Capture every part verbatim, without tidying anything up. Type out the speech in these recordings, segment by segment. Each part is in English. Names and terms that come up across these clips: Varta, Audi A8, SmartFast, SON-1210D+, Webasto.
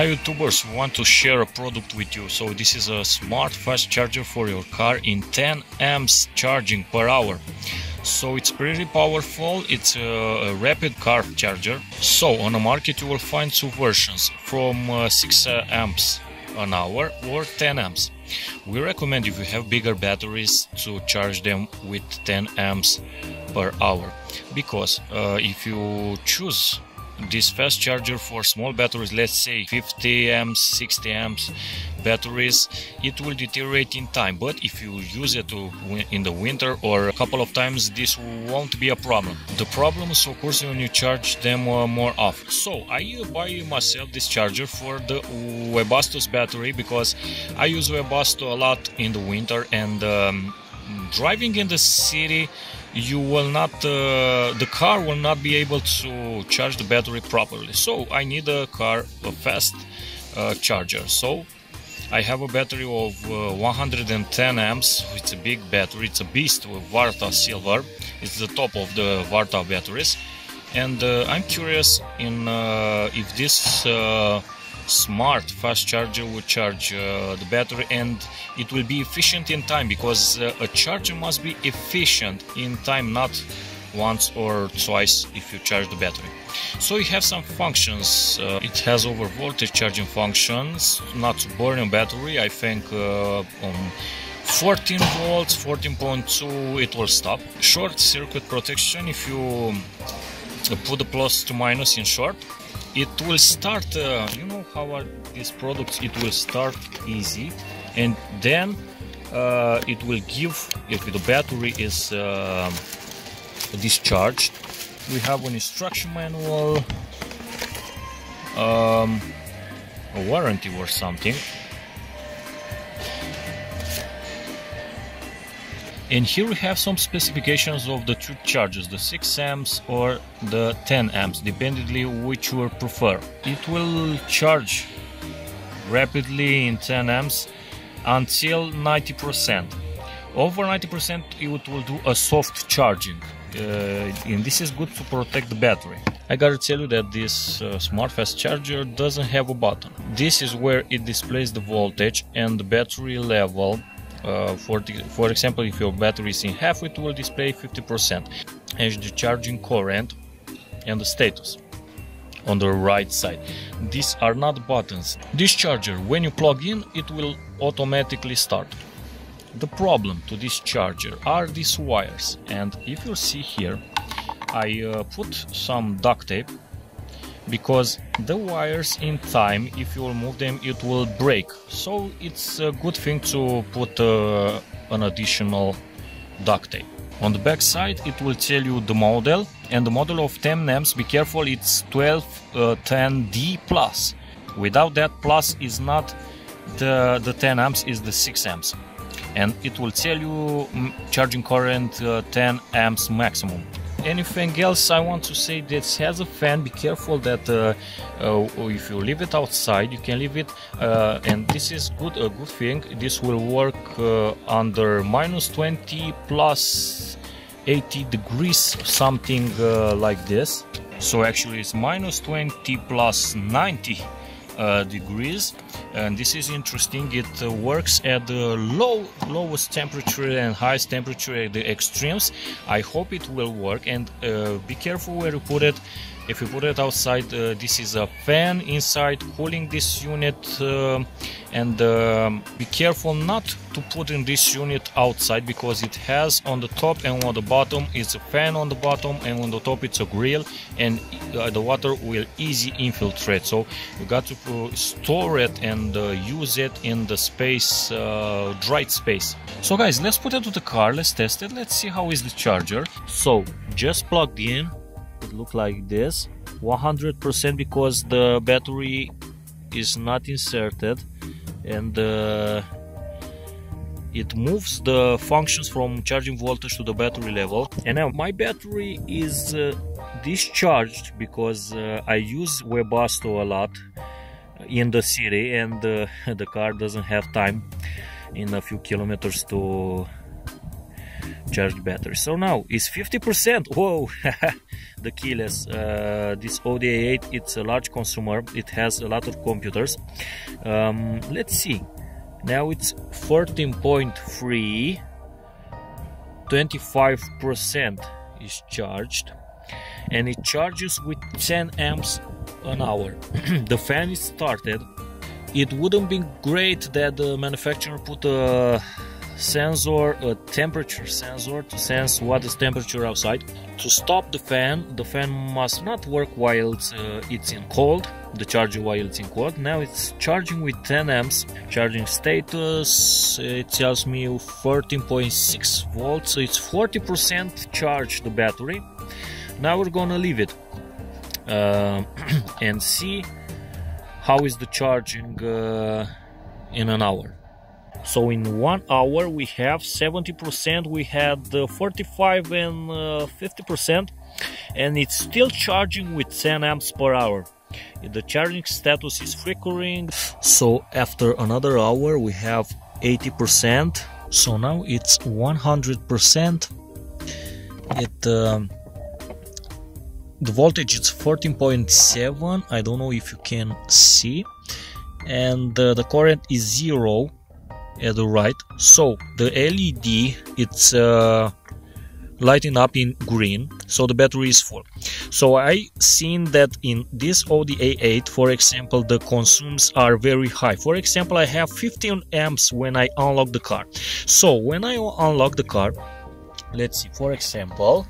Hi YouTubers, we want to share a product with you. So this is a smart fast charger for your car in ten amps charging per hour. So it's pretty powerful, it's a, a rapid car charger. So on the market you will find two versions, from uh, six amps an hour or ten amps. We recommend if you have bigger batteries to charge them with ten amps per hour. Because uh, if you choose this fast charger for small batteries, let's say fifty amps, sixty amps batteries, it will deteriorate in time, but if you use it to in the winter or a couple of times, this won't be a problem. The problem is occurs when you charge them uh, more often. So I buy myself this charger for the Webasto's battery, because I use Webasto a lot in the winter, and um, driving in the city, you will not, uh, the car will not be able to charge the battery properly. So I need a car, a fast uh, charger. So I have a battery of uh, one hundred ten amps. It's a big battery. It's a beast with Varta silver. It's the top of the Varta batteries. And uh, I'm curious in uh, if this uh, smart fast charger will charge uh, the battery, and it will be efficient in time, because uh, a charger must be efficient in time, not once or twice if you charge the battery. So you have some functions. Uh, it has over voltage charging functions, not to burn a battery. I think uh, on fourteen volts, fourteen point two it will stop. Short circuit protection, if you put the plus to minus in short, it will start, uh, you know how are these products, it will start easy, and then uh, it will give, if the battery is uh, discharged. We have an instruction manual, um, a warranty or something. And here we have some specifications of the two chargers, the six amps or the ten amps, dependently which you prefer. It will charge rapidly in ten amps until ninety percent. Over ninety percent it will do a soft charging, uh, and this is good to protect the battery. I gotta tell you that this uh, SmartFast charger doesn't have a button. This is where it displays the voltage and the battery level. Uh, for, the, for example, if your battery is in half, it will display fifty percent as the charging current and the status on the right side. These are not buttons. This charger, when you plug in, it will automatically start. The problem to this charger are these wires, and if you see here, I uh, put some duct tape, because the wires in time, if you will move them, it will break. So it's a good thing to put uh, an additional duct tape. On the back side, it will tell you the model, and the model of ten amps, be careful, it's twelve ten D plus. Without that plus is not the, the ten amps, is the six amps. And it will tell you charging current uh, ten amps maximum. Anything else I want to say, this has a fan. Be careful that uh, uh, if you leave it outside, you can leave it, uh, and this is good a good thing. This will work uh, under minus twenty, plus eighty degrees, something uh, like this. So actually it's minus twenty, plus ninety uh, degrees, and this is interesting. It uh, works at the low lowest temperature and highest temperature, at the extremes. I hope it will work, and uh, be careful where you put it. If you put it outside, uh, this is a fan inside cooling this unit, uh, and uh, be careful not to put in this unit outside, because it has on the top and on the bottom it's a fan on the bottom, and on the top it's a grill, and uh, the water will easily infiltrate. So you got to uh, store it and And, uh, use it in the space, uh, dried space. So guys, let's put it to the car, let's test it, let's see how is the charger. So just plugged in, it looked like this, one hundred percent, because the battery is not inserted, and uh, it moves the functions from charging voltage to the battery level. And now my battery is uh, discharged, because uh, I use Webasto a lot in the city, and uh, the car doesn't have time in a few kilometers to charged battery. So now it's fifty percent. Whoa, the keyless. Uh, this Audi A eight, it's a large consumer. It has a lot of computers. Um, let's see. Now it's fourteen point three. twenty-five percent is charged, and it charges with ten amps an hour. The fan is started. It wouldn't be great that the manufacturer put a sensor, a temperature sensor, to sense what is temperature outside. To stop the fan, the fan must not work while it's, uh, it's in cold, the charger while it's in cold. Now it's charging with ten amps. Charging status, it tells me fourteen point six volts, so it's forty percent charged the battery. Now we're gonna leave it uh, and see how is the charging uh, in an hour. So in one hour we have seventy percent, we had uh, forty-five and uh, fifty percent, and it's still charging with ten amps per hour. The charging status is flickering. So after another hour we have eighty percent. So now it's one hundred percent. It um, the voltage is fourteen point seven. I don't know if you can see, and uh, the current is zero at the right. So the L E D, it's uh, lighting up in green, so the battery is full. So I seen that in this Audi A eight, for example, the consumes are very high. For example, I have fifteen amps when I unlock the car. So when I unlock the car, let's see, for example,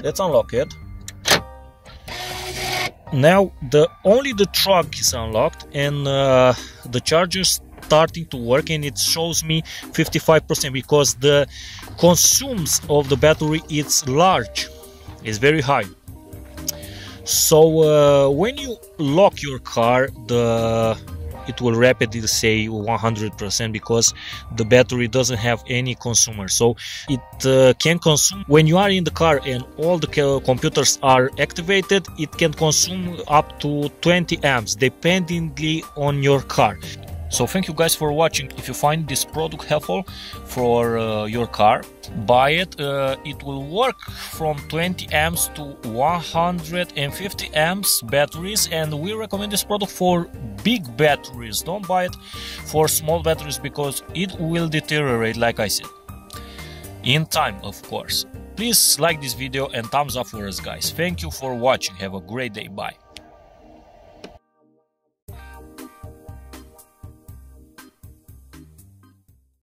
let's unlock it. Now the only the truck is unlocked, and uh, the chargers starting to work, and it shows me fifty-five percent because the consumes of the battery is large, is very high. So uh, when you lock your car, the it will rapidly say one hundred percent because the battery doesn't have any consumer. So it uh, can consume when you are in the car and all the computers are activated. It can consume up to twenty amps dependingly on your car. So thank you guys for watching. If you find this product helpful for uh, your car, buy it. Uh, it will work from twenty amps to one hundred fifty amps batteries, and we recommend this product for big batteries. Don't buy it for small batteries because it will deteriorate, like I said, in time, of course. Please like this video and thumbs up for us, guys. Thank you for watching. Have a great day. Bye.